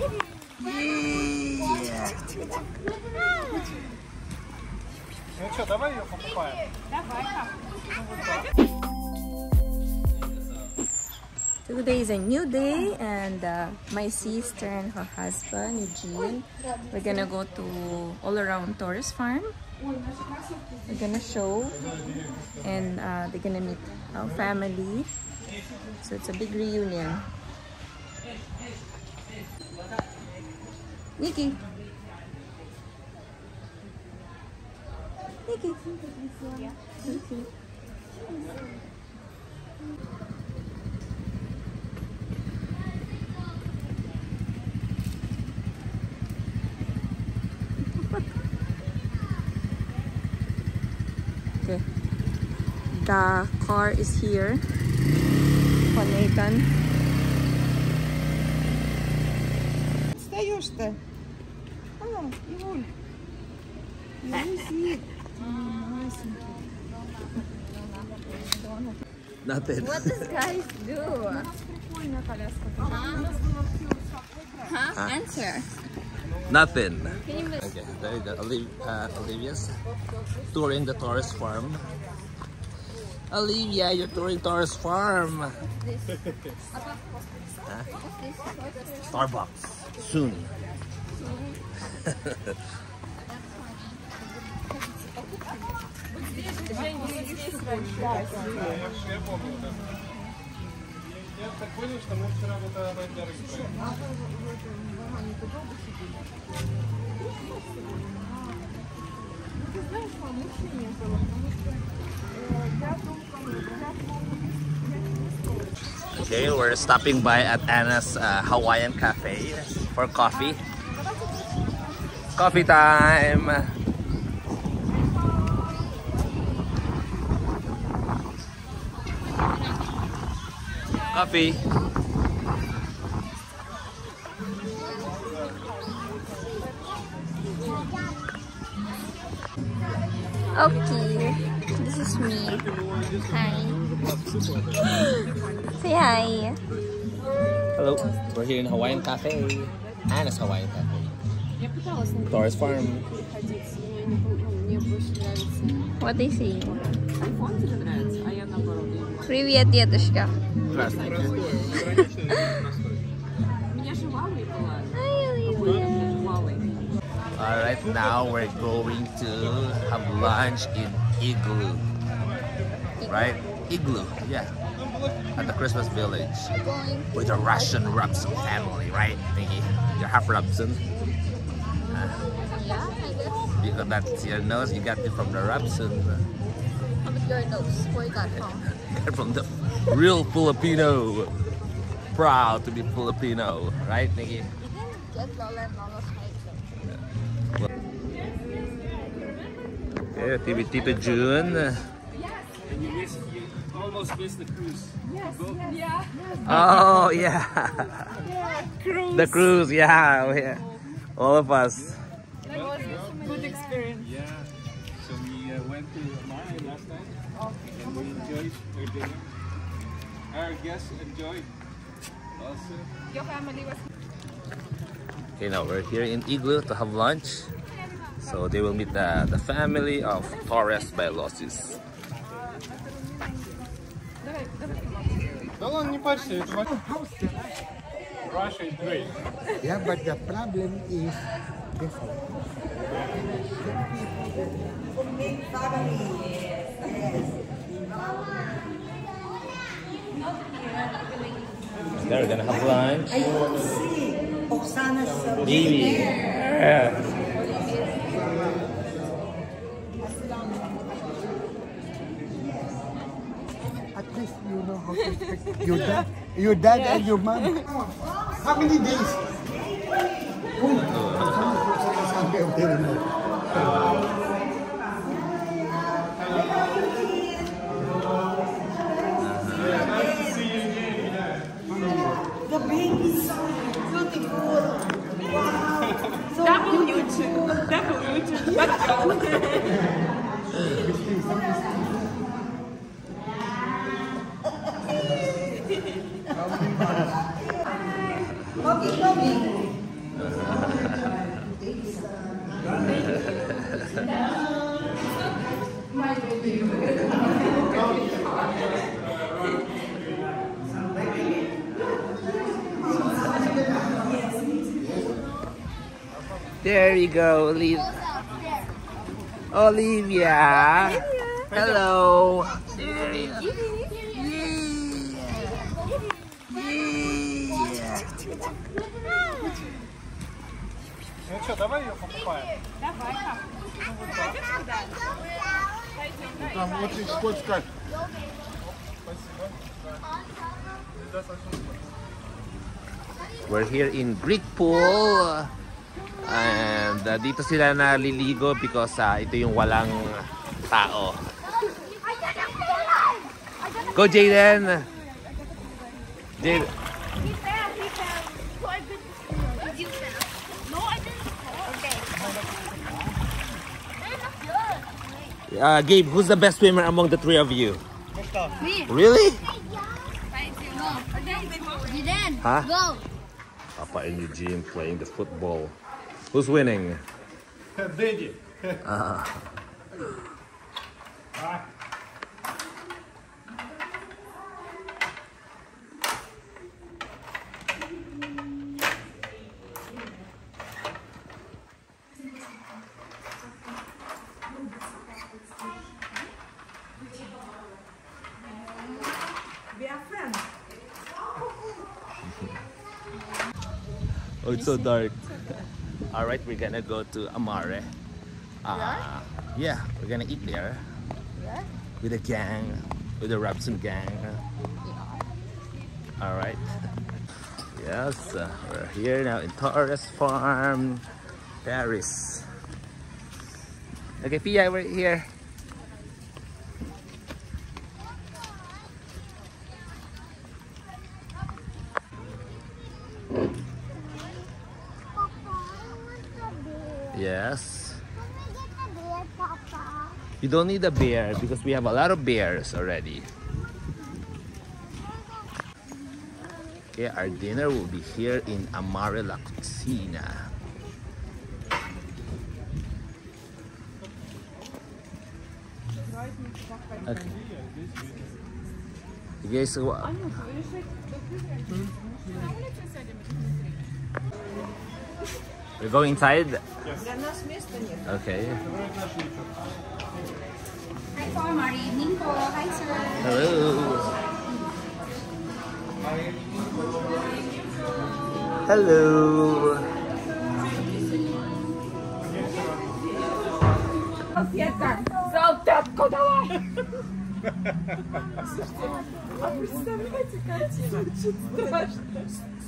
Ну что, давай ее покупаем? Today is a new day, and my sister and her husband Eugene, we're gonna go to all around Torres Farm. We're gonna show, and they're gonna meet our family. So it's a big reunion. Nikki. Nikki. Yeah. Nikki. Okay. The car is here for Nathan. Встаешь-то? А, Иуль. Nothing. What does guys do? Huh? Answer. Nothing. Okay, there you go. Olivia's touring the Torres Farm. Olivia, you're touring Torres Farm. What's this? Huh? Starbucks. Soon. Okay, we're stopping by at Anna's Hawaiian Cafe for coffee. Coffee time! Coffee! Okay, this is me. Hi. Say hi. Hello, we're here in Hawaiian Cafe. Anna's Hawaiian Cafe. Torres Farm. What they say? Привет, дедушка. Alright, now we're going to have lunch in Igloo. Right? Igloo, yeah. At the Christmas village. With the Russian Rapson family, right? Nikki? You're half Rapson. Yeah, I guess. That's your nose, you got it from the Rapson. How about your nose? Where you got it from? Got it from the real Filipino. Proud to be Filipino, right, Nikki? You didn't get Lola and Mama's height. Yeah, Tito June. Yes. And you almost missed the cruise. Yes. Yeah. Oh yeah. Yeah. Cruise. The cruise. Yeah. Oh, yeah. All of us. That was a good experience. Yeah. So we went to Amara last night, and we enjoyed our dinner. Our guests enjoyed also. Your family was. Okay, now we're here in Igloo to have lunch. So they will meet the family of Torres Baylosis. Russia is great. Yeah, but the problem is different. They're gonna have lunch. I want to see Oksana's baby. Yeah. You know how to respect your dad and your mom. How many days? The baby is so beautiful. Wow. So that will YouTube. That will YouTube. Okay, There you go, Olivia. Olivia. Hello. Ну что, давай ее покупаем. Давай, как? Ну вот так. Ну, там очень скользко. Спасибо. We're here in Greek pool. And dito sila naliligo because ito yung walang tao. Go Jaden! Jaden! Gabe, who's the best swimmer among the three of you? Me. Really? Huh? Go. Papa and Eugene playing the football. Who's winning? Daddy. Oh, it's so dark. All right, we're gonna go to Amare. Yeah, we're gonna eat there. Yeah. With a gang, with the Rapson gang. Yeah. All right. Yes, we're here now in Torres Farm, Paris. Okay, Pia, we're here. Yes. You don't need a bear because we have a lot of bears already. Okay, our dinner will be here in Amare la Cucina. Okay. You guys, what? We go inside? Yes. Okay. Hi, for Mari. Minko. Hi, sir. Hello. Hello. Hello.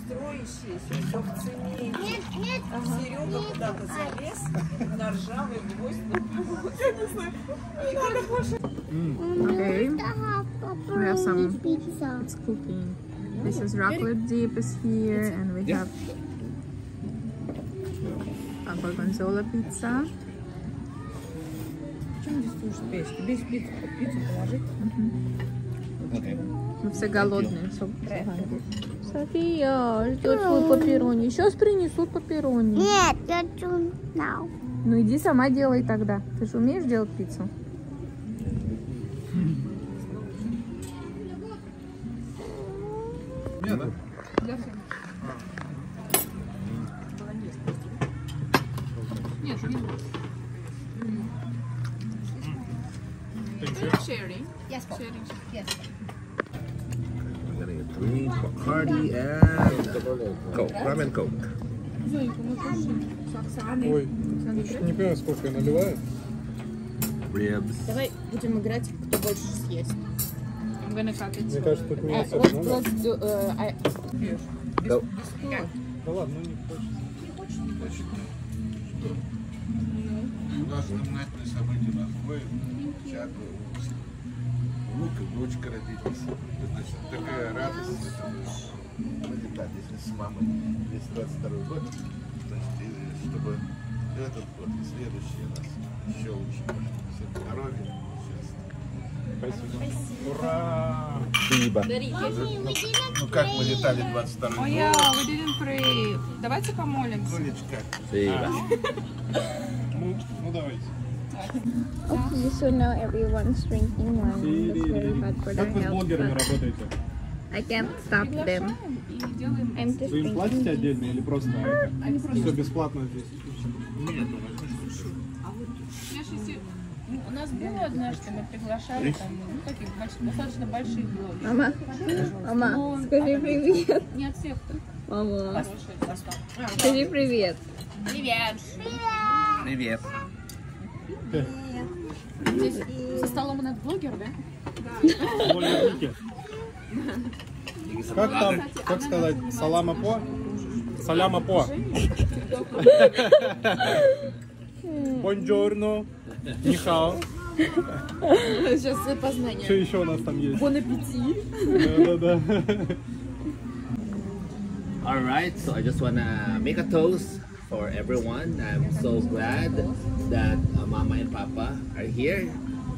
Строящиеся, все в цене. Серега куда-то залез на ржавый гвоздь. Я не знаю. Не надо больше. Okay. We have some. It's cooking. This is raclette dip is here, and we have a gorgonzola pizza. Почему здесь тоже печка? Без пиццы, пиццу положить. Мы все голодные, все. София, ждет свой пепперони. Сейчас принесут пепперони. Нет, я хочу. Ну иди сама делай тогда. Ты же умеешь делать пиццу? Нет, да? Нет, не буду. Sharing. Yes, sharing. Yes. Drink Bacardi and Coke, rum and Coke. Ой, не понимаю, сколько я наливаю. Ribs. Давай будем играть, кто больше съест. Мне кажется, тут мясо много. Да ладно, ну не хочется. Не хочешь, не хочешь. У нас знаменательное событие на Хавайи. Всякую вкусную. Лук и дочка родились. Значит, такая радость. Родила здесь с мамой. Здесь 22-й год. Значит, чтобы этот год и следующий раз еще лучше. Здоровья, счастья. Спасибо. Ну как мы летали 22-й год? Оя, we didn't pray. Давайте помолимся. Спасибо. Ну давайте. Okay, so now everyone's drinking wine. It's very bad for their health. I can't stop them. I'm just thinking. Вы им платите отдельно или просто все бесплатно здесь? Нет, у нас было однажды, мы приглашали там, ну, таких достаточно больших блогеров. Мама, мама, скажи привет. Не от всех тут. Мама, скажи привет. Привет. Привет. Привет. Здесь со столом у нас блогер, да? Да. Как там, как сказать, салама по? Саляма по. Бонжорно. Нихао. Сейчас все познания. Что еще у нас там есть? Бон аппетит. Да-да-да. Alright, so I just wanna make a toast for everyone. I'm so glad that Mama and Papa are here.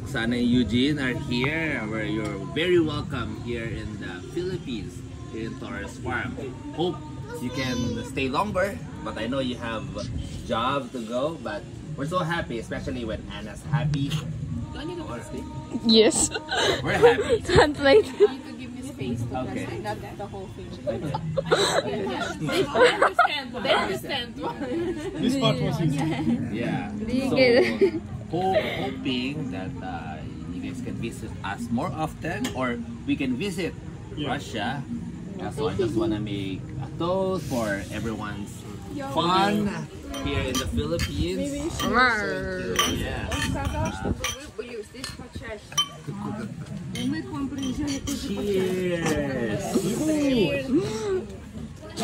Oksana and Eugene are here. You're very welcome here in the Philippines, here in Torres Farm. Hope you can stay longer, but I know you have a job to go, but we're so happy, especially when Anna's happy. Honestly? Yes. We're happy. Translate. You could give me space to translate, not the whole thing. They understand. This part was easy. Yeah. So, hoping that you guys can visit us more often, or we can visit Russia. So I just want to make a toast for everyone's fun here in the Philippines. Yeah.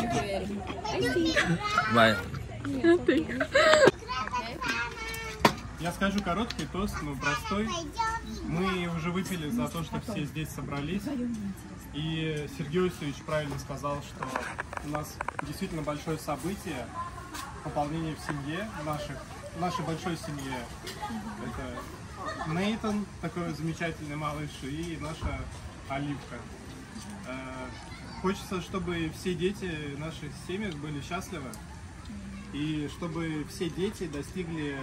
Cheers. Bye. Я скажу короткий тост, но простой. Мы уже выпили за то, что все здесь собрались. И Сергей Усич правильно сказал, что у нас действительно большое событие, пополнение в семье, в нашей большой семье. Это Нейтан, такой замечательный малыш, и наша Оливка. Хочется, чтобы все дети в наших семьях были счастливы, и чтобы все дети достигли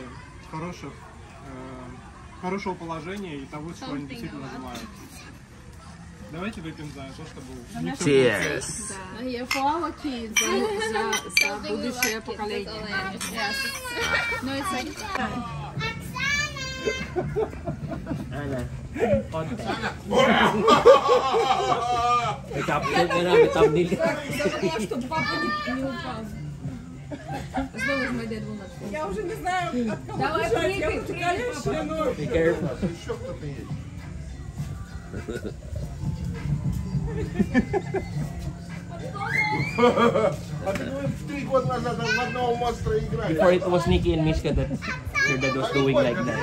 хорошего положения и того, чего они действительно желают. Давайте выпьем за то, что было. Cheers! For our kids, за будущее поколение. No, it's like... Анна! Чтобы папа не упал. Я уже не знаю, от кого бежать. Я утекаю в папа. Еще кто-то есть. Before it was Nikki and Miska that your dad was doing like that.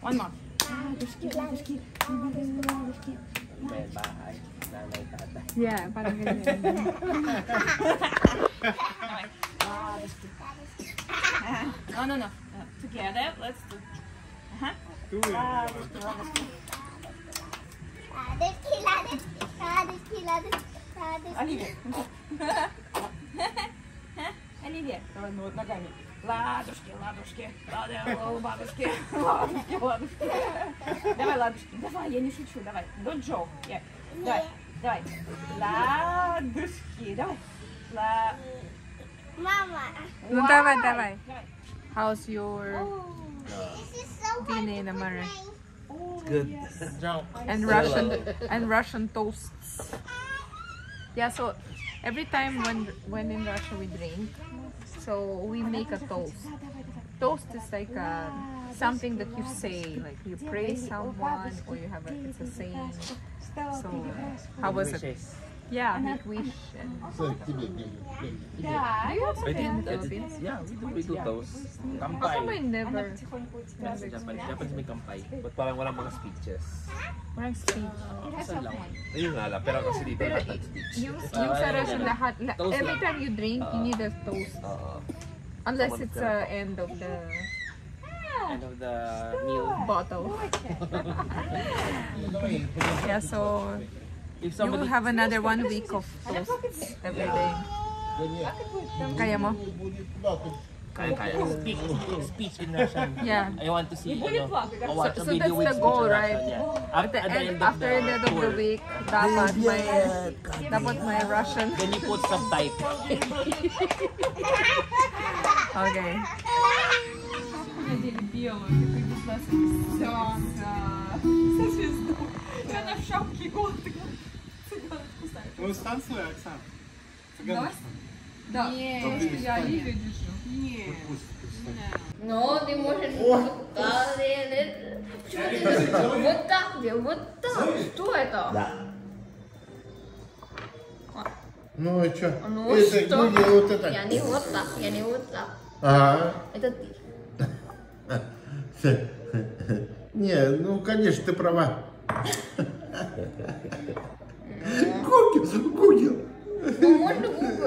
One more. Yeah, parang ganyan. No. Together, let's do. Olivia. Olivia. Давай, ну вот ногами. Ладушки, ладушки, ладушки, ладушки, ладушки. Давай, ладушки. Давай, я не шучу, давай. Don't joke. Yeah. Давай. Давай. Ладушки. Давай. Мама. Ну давай, давай. How's your dinner in Amara? It's good. And Russian toasts. Yeah, so every time when in Russia we drink, so we make a toast. Toast is like something that you say, like you praise someone or you have it's a saying. So how was it? Yeah, I think we should. So, yeah, you have some Philippines. Yeah, we do those. Kampai. How come I never? Japanese may kampai. But parang walang mga speeches. Walang speech. Isa lang. Ayun nga lang, pero kasi dito lahat ng speech. Yung sa Russian lahat, every time you drink, you need a toast. Unless it's the end of the... End of the meal bottle. Yeah, so... If you will have another 1 week of toast every day. Kaya mo? Kaya. Speech in Russian. Yeah. I want to see, watch a video with speech in Russian. So that's the goal, right? Yeah. After the end of the week, dapat my Russian. Then you put subtitles. Okay. Она в шапке голод цыганку ставит. Вы станцуете, Оксана? Цыганку? Да. Нет, я Оливию держу. Нет. Но ты можешь вот так делать. Почему ты держишь? Вот так делай, вот так. Что это? Да. Ну и что? Ну что? Я не вот так, я не вот так. Ага. Это ты. Не, ну конечно, ты права. Гугл. Ну можно гугл.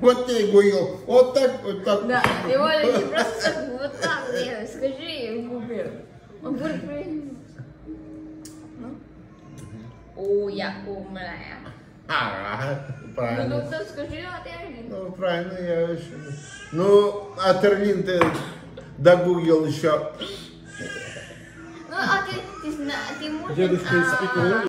Вот ты гугл. Вот так, вот так. Да, и Оля, ты просто вот так делай. Скажи гугл. Он будет принес. О, я умная. Ага, правильно. Ну, скажи Атерлин. Ну, правильно, я еще. Ну, Атерлин ты до гугл еще. Ну, а ты... Дедушка из Пиколо.